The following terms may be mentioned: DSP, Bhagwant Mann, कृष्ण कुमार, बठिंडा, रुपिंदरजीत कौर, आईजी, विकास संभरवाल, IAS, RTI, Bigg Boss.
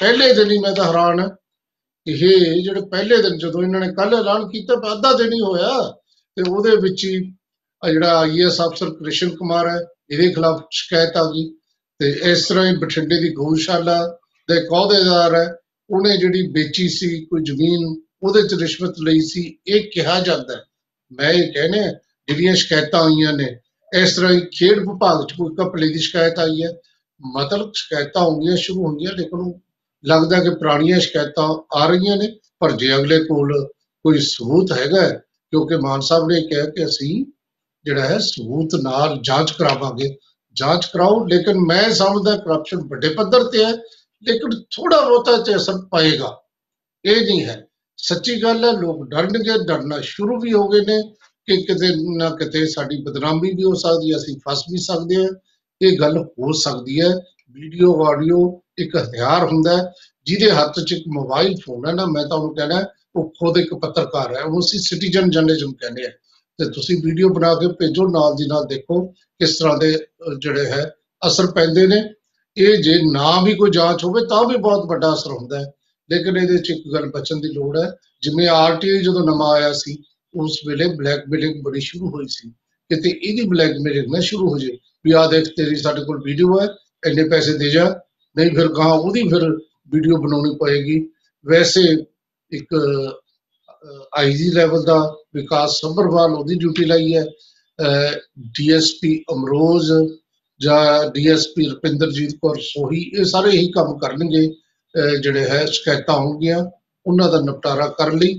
पहले दिन ही मैं तो हैरान है ये जो पहले दिन जो इन्होंने कल ऐलान किया अद्धा दिन ही होया तो वो जो IAS अफसर कृष्ण कुमार है ये खिलाफ शिकायत आ गई। तो इस तरह ही बठिंडे की गौशाला दे अहदेदार है उन्हें जी बेची सी कोई जमीन वो रिश्वत ली सी ये कहा जाता है। मैं ये कहने ਜਿਹੜੀਆਂ ਸ਼ਿਕਾਇਤਾਂ ਆਈਆਂ ਨੇ इस तरह ही खेड विभाग च कोई घपले की शिकायत आई है मतलब शिकायत आनिया शुरू होंगे लेकिन लगता कि पुरानिया शिकायत आ रही ने पर जे अगले कोल कोई सबूत हैगा क्योंकि मान साहब ने कहा कि असी जिहड़ा है सबूत नाल जांच करावांगे जांच कराओ लेकिन मैं समझदा करप्शन वड्डे पद्धर ते है लेकिन थोड़ा बहुता ते असर पाएगा ये नहीं है सच्ची गल है। लोग डरनगे डरना शुरू भी हो गए ने कि किते ना किते साडी बदनामी भी हो सकती है असीं फस भी सकते हैं ये गल हो सकती है। वीडियो ऑडियो एक हथियार हुंदा है जिहदे हत्थ च एक मोबाइल फोन है ना मैं तुहानूं कहना वो खुद एक पत्रकार है उहनूं असीं सिटीजन जर्नलिज्म कहंदे आ ते तुसीं वीडियो बना के भेजो नाल दी नाल देखो किस तरह के जिहड़े है असर पैंदे ने ये जे ना भी कोई जांच होवे तां भी बहुत वड्डा असर हुंदा है। लेकिन इहदे च एक गल बचन दी लोड़ है जिवें RTI जदों नवां आया सी उस वेले ब्लैकमेलिंग बड़ी शुरू हुई सी किते इहदी ब्लैकमेलिंग ना शुरू हो जाए भी आ देख तेरी साडे कोल वीडियो है इन्ने पैसे दे जा नहीं फिर गां उहदी फिर वीडियो बनाउणी पएगी। वैसे एक आईजी लैवल का विकास संभरवाल उहदी ड्यूटी लाई है DSP अमरोज जां DSP रुपिंदरजीत कौर सोही ये सारे यही काम करनगे जिहड़े है शिकायतां होणगीਆਂ उन्हां दा निपटारा करन लई